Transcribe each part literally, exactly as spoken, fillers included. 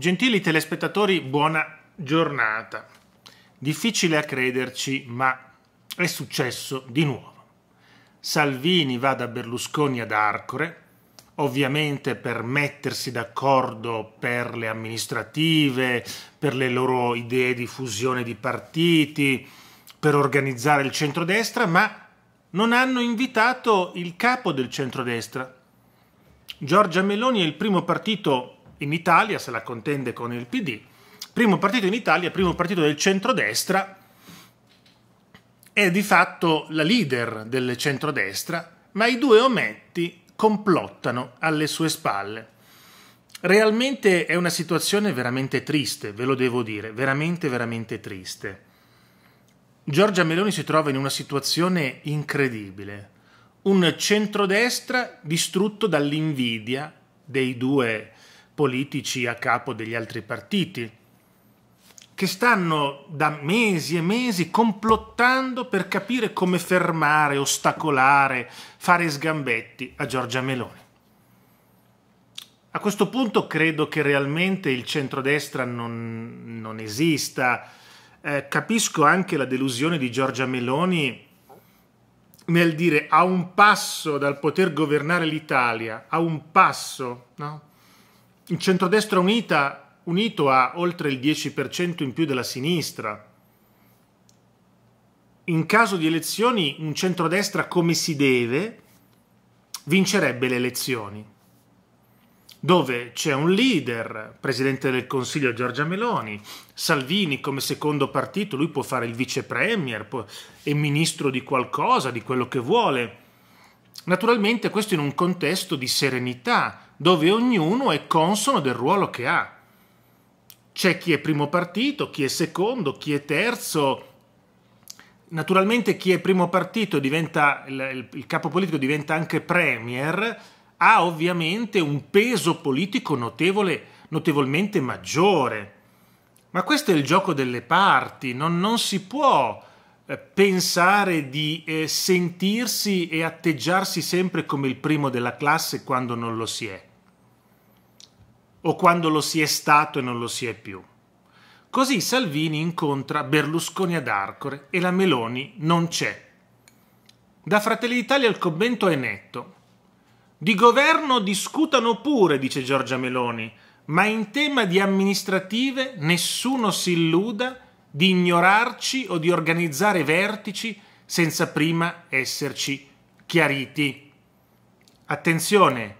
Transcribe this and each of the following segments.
Gentili telespettatori, buona giornata. Difficile a crederci, ma è successo di nuovo. Salvini va da Berlusconi ad Arcore, ovviamente per mettersi d'accordo per le amministrative, per le loro idee di fusione di partiti, per organizzare il centrodestra, ma non hanno invitato il capo del centrodestra. Giorgia Meloni è il primo partito in Italia, se la contende con il P D, primo partito in Italia, primo partito del centrodestra, è di fatto la leader del centrodestra, ma i due ometti complottano alle sue spalle. Realmente è una situazione veramente triste, ve lo devo dire, veramente, veramente triste. Giorgia Meloni si trova in una situazione incredibile, un centrodestra distrutto dall'invidia dei due politici a capo degli altri partiti, che stanno da mesi e mesi complottando per capire come fermare, ostacolare, fare sgambetti a Giorgia Meloni. A questo punto credo che realmente il centrodestra non, non esista. Eh, capisco anche la delusione di Giorgia Meloni nel dire a un passo dal poter governare l'Italia, a un passo, no? Il centrodestra unita, unito ha oltre il dieci per cento in più della sinistra. In caso di elezioni, un centrodestra come si deve vincerebbe le elezioni, dove c'è un leader, presidente del Consiglio Giorgia Meloni, Salvini come secondo partito, lui può fare il vice premier e ministro di qualcosa, di quello che vuole. Naturalmente questo in un contesto di serenità, dove ognuno è consono del ruolo che ha. C'è chi è primo partito, chi è secondo, chi è terzo. Naturalmente chi è primo partito diventa, il, il capo politico diventa anche premier, ha ovviamente un peso politico notevole, notevolmente maggiore. Ma questo è il gioco delle parti, non, non si può pensare di eh, sentirsi e atteggiarsi sempre come il primo della classe quando non lo si è, o quando lo si è stato e non lo si è più. Così Salvini incontra Berlusconi ad Arcore e la Meloni non c'è. Da Fratelli d'Italia il commento è netto. Di governo discutano pure, dice Giorgia Meloni, ma in tema di amministrative nessuno si illuda di ignorarci o di organizzare vertici senza prima esserci chiariti. Attenzione,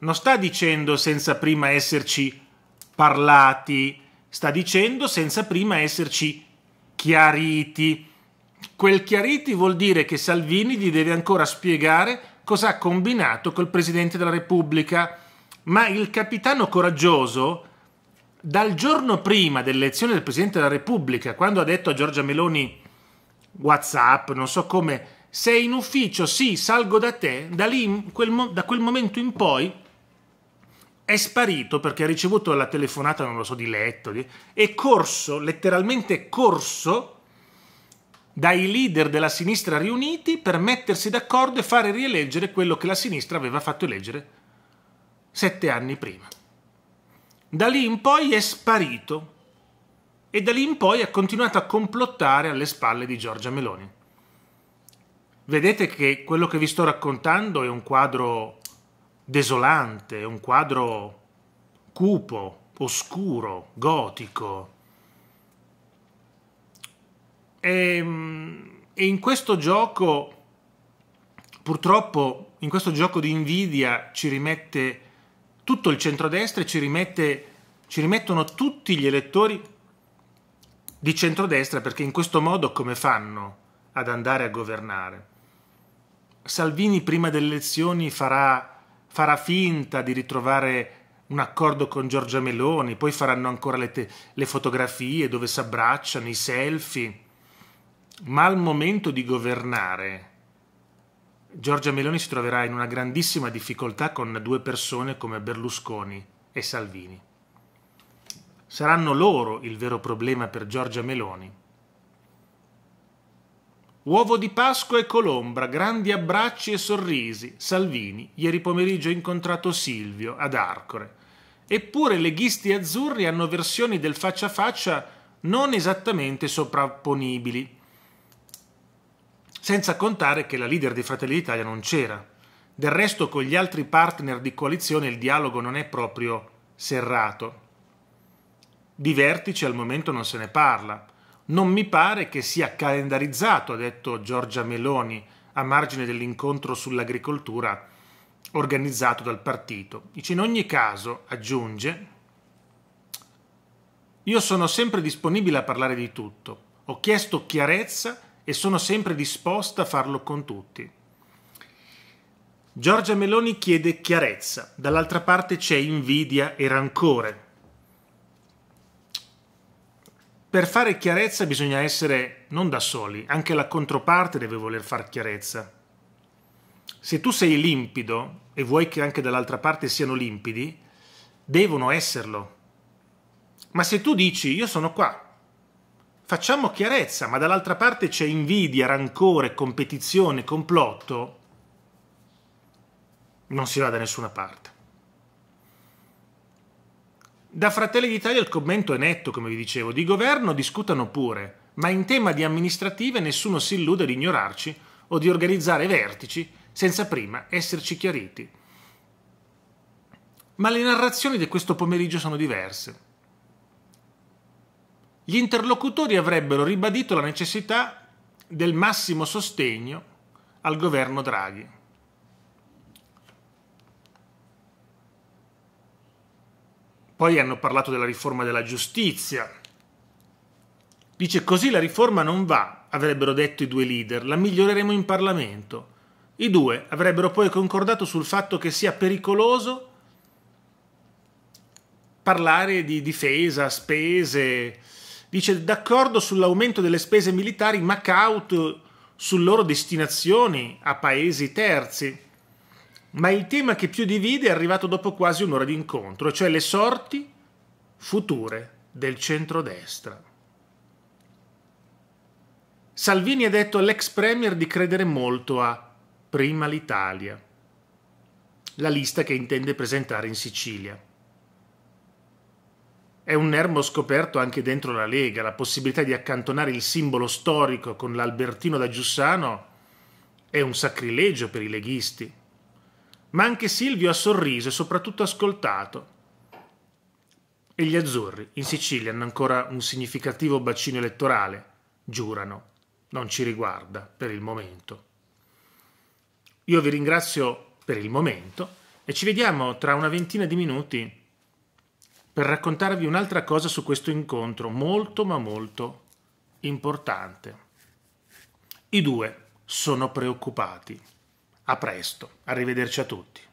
non sta dicendo senza prima esserci parlati, sta dicendo senza prima esserci chiariti. Quel chiariti vuol dire che Salvini gli deve ancora spiegare cosa ha combinato col Presidente della Repubblica, ma il capitano coraggioso dal giorno prima dell'elezione del Presidente della Repubblica, quando ha detto a Giorgia Meloni WhatsApp, non so come, sei in ufficio, sì, salgo da te, da lì, quel, da quel momento in poi è sparito perché ha ricevuto la telefonata, non lo so, di letto, di, è corso, letteralmente corso, dai leader della sinistra riuniti per mettersi d'accordo e fare rieleggere quello che la sinistra aveva fatto eleggere sette anni prima. Da lì in poi è sparito e da lì in poi ha continuato a complottare alle spalle di Giorgia Meloni. Vedete che quello che vi sto raccontando è un quadro desolante, è un quadro cupo, oscuro, gotico. E, e in questo gioco, purtroppo, in questo gioco di invidia ci rimette tutto il centrodestra e ci, rimette, ci rimettono tutti gli elettori di centrodestra, perché in questo modo come fanno ad andare a governare? Salvini prima delle elezioni farà, farà finta di ritrovare un accordo con Giorgia Meloni, poi faranno ancora le, te, le fotografie dove si abbracciano, i selfie, ma al momento di governare Giorgia Meloni si troverà in una grandissima difficoltà con due persone come Berlusconi e Salvini. Saranno loro il vero problema per Giorgia Meloni. Uovo di Pasqua e Colombra, grandi abbracci e sorrisi. Salvini, ieri pomeriggio ho incontrato Silvio ad Arcore. Eppure leghisti azzurri hanno versioni del faccia a faccia non esattamente sovrapponibili. Senza contare che la leader dei Fratelli d'Italia non c'era. Del resto con gli altri partner di coalizione il dialogo non è proprio serrato. Di vertici al momento non se ne parla. Non mi pare che sia calendarizzato, ha detto Giorgia Meloni, a margine dell'incontro sull'agricoltura organizzato dal partito. Dice, in ogni caso, aggiunge, io sono sempre disponibile a parlare di tutto. Ho chiesto chiarezza e sono sempre disposta a farlo con tutti. Giorgia Meloni chiede chiarezza, dall'altra parte c'è invidia e rancore. Per fare chiarezza bisogna essere non da soli, anche la controparte deve voler far chiarezza. Se tu sei limpido e vuoi che anche dall'altra parte siano limpidi, devono esserlo. Ma se tu dici io sono qua, facciamo chiarezza, ma dall'altra parte c'è invidia, rancore, competizione, complotto, non si va da nessuna parte. Da Fratelli d'Italia il commento è netto, come vi dicevo, di governo discutano pure, ma in tema di amministrative nessuno si illude di ignorarci o di organizzare vertici senza prima esserci chiariti. Ma le narrazioni di questo pomeriggio sono diverse. Gli interlocutori avrebbero ribadito la necessità del massimo sostegno al governo Draghi. Poi hanno parlato della riforma della giustizia. Dice, così la riforma non va, avrebbero detto i due leader, la miglioreremo in Parlamento. I due avrebbero poi concordato sul fatto che sia pericoloso parlare di difesa, spese. Dice, d'accordo sull'aumento delle spese militari, ma cauto sulle loro destinazioni a paesi terzi. Ma il tema che più divide è arrivato dopo quasi un'ora di incontro, cioè le sorti future del centrodestra. Salvini ha detto all'ex premier di credere molto a Prima l'Italia, la lista che intende presentare in Sicilia. È un nervo scoperto anche dentro la Lega, la possibilità di accantonare il simbolo storico con l'Albertino da Giussano è un sacrilegio per i leghisti. Ma anche Silvio ha sorriso e soprattutto ascoltato. E gli azzurri in Sicilia hanno ancora un significativo bacino elettorale, giurano, non ci riguarda per il momento. Io vi ringrazio per il momento e ci vediamo tra una ventina di minuti per raccontarvi un'altra cosa su questo incontro molto ma molto importante. I due sono preoccupati. A presto, arrivederci a tutti.